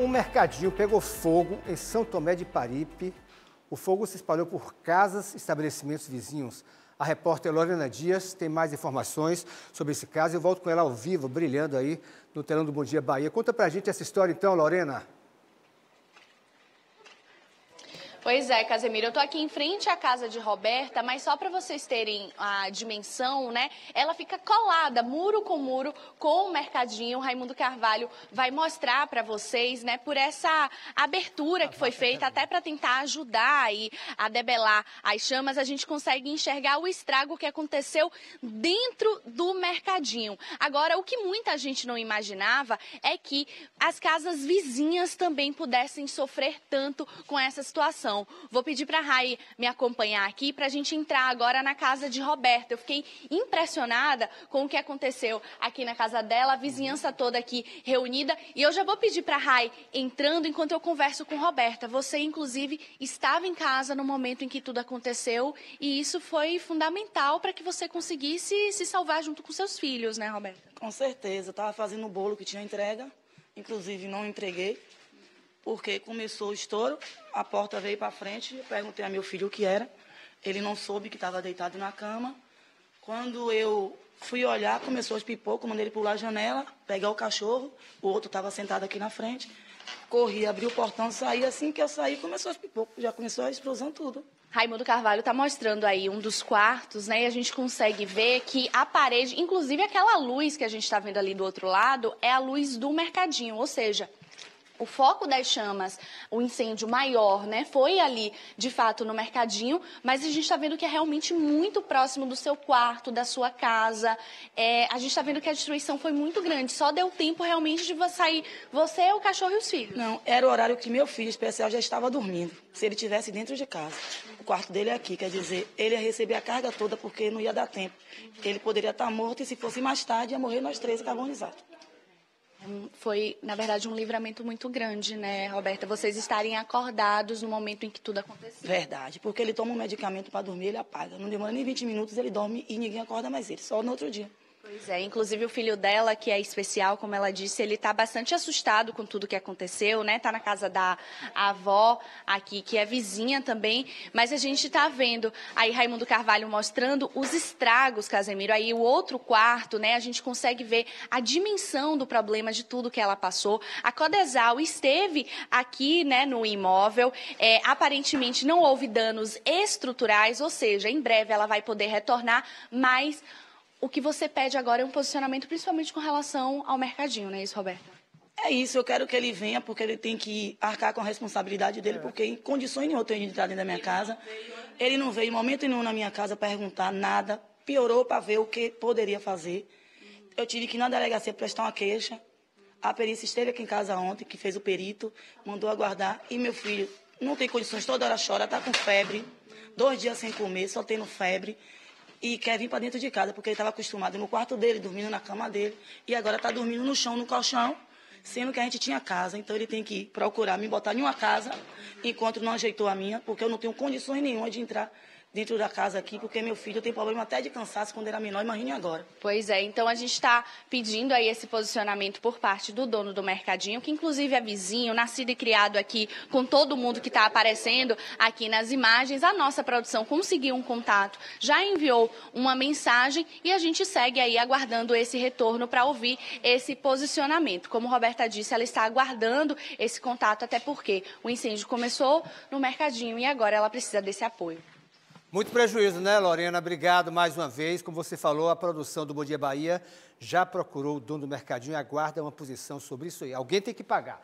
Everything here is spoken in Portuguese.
Um mercadinho pegou fogo em São Tomé de Paripe. O fogo se espalhou por casas e estabelecimentos vizinhos. A repórter Lorena Dias tem mais informações sobre esse caso. Eu volto com ela ao vivo, brilhando aí no telão do Bom Dia Bahia. Conta pra gente essa história então, Lorena. Pois é, Casemiro, eu tô aqui em frente à casa de Roberta, mas só para vocês terem a dimensão, né? Ela fica colada, muro com muro, com o mercadinho. O Raimundo Carvalho vai mostrar para vocês, né, por essa abertura que foi feita, até para tentar ajudar aí a debelar as chamas. A gente consegue enxergar o estrago que aconteceu dentro do mercadinho. Agora, o que muita gente não imaginava é que as casas vizinhas também pudessem sofrer tanto com essa situação. Vou pedir para a Rai me acompanhar aqui para a gente entrar agora na casa de Roberta. Eu fiquei impressionada com o que aconteceu aqui na casa dela, a vizinhança toda aqui reunida. E eu já vou pedir para a Rai entrando enquanto eu converso com Roberta. Você, inclusive, estava em casa no momento em que tudo aconteceu e isso foi fundamental para que você conseguisse se salvar junto com seus filhos, né, Roberta? Com certeza. Eu estava fazendo o bolo que tinha entrega, inclusive não entreguei. Porque começou o estouro, a porta veio para frente, eu perguntei a meu filho o que era. Ele não soube que estava deitado na cama. Quando eu fui olhar, começou os pipocos, mandei ele pular a janela, pegar o cachorro, o outro estava sentado aqui na frente. Corri, abri o portão, saí, assim que eu saí, começou os pipocos, já começou a explosão tudo. Raimundo Carvalho está mostrando aí um dos quartos, né? E a gente consegue ver que a parede, inclusive aquela luz que a gente está vendo ali do outro lado, é a luz do mercadinho, ou seja... O foco das chamas, o incêndio maior, né, foi ali, de fato, no mercadinho, mas a gente está vendo que é realmente muito próximo do seu quarto, da sua casa. A gente está vendo que a destruição foi muito grande, só deu tempo realmente de sair você, o cachorro e os filhos. Não, era o horário que meu filho especial já estava dormindo, se ele estivesse dentro de casa. O quarto dele é aqui, quer dizer, ele ia receber a carga toda porque não ia dar tempo. Ele poderia estar morto e se fosse mais tarde ia morrer nós três carbonizados. Foi, na verdade, um livramento muito grande, né, Roberta? Vocês estarem acordados no momento em que tudo aconteceu. Verdade, porque ele toma um medicamento para dormir, ele apaga. Não demora nem 20 minutos, ele dorme e ninguém acorda mais ele, só no outro dia. Pois é, inclusive o filho dela, que é especial, como ela disse, ele está bastante assustado com tudo que aconteceu, né? Está na casa da avó aqui, que é vizinha também, mas a gente está vendo aí Raimundo Carvalho mostrando os estragos, Casemiro, aí o outro quarto, né? A gente consegue ver a dimensão do problema de tudo que ela passou. A Codesal esteve aqui, né, no imóvel, aparentemente não houve danos estruturais, ou seja, em breve ela vai poder retornar, mas... O que você pede agora é um posicionamento, principalmente com relação ao mercadinho, não é isso, Roberta? É isso, eu quero que ele venha, porque ele tem que arcar com a responsabilidade dele, porque em condições nenhuma eu tenho de estar dentro da minha casa. Ele não veio em momento nenhum na minha casa perguntar nada, piorou para ver o que poderia fazer. Eu tive que ir na delegacia prestar uma queixa. A perícia esteve aqui em casa ontem, que fez o perito, mandou aguardar. E meu filho não tem condições, toda hora chora, está com febre, 2 dias sem comer, só tendo febre. E quer vir para dentro de casa, porque ele estava acostumado no quarto dele, dormindo na cama dele. E agora está dormindo no chão, no colchão, sendo que a gente tinha casa. Então ele tem que procurar me botar em uma casa, enquanto não ajeitou a minha, porque eu não tenho condições nenhuma de entrar dentro da casa aqui, porque meu filho tem problema até de cansaço quando era menor, imagine agora. Pois é, então a gente está pedindo aí esse posicionamento por parte do dono do mercadinho, que inclusive é vizinho, nascido e criado aqui, com todo mundo que está aparecendo aqui nas imagens. A nossa produção conseguiu um contato, já enviou uma mensagem e a gente segue aí aguardando esse retorno para ouvir esse posicionamento. Como a Roberta disse, ela está aguardando esse contato, até porque o incêndio começou no mercadinho e agora ela precisa desse apoio. Muito prejuízo, né, Lorena? Obrigado mais uma vez. Como você falou, a produção do Bom Dia Bahia já procurou o dono do mercadinho e aguarda uma posição sobre isso aí. Alguém tem que pagar.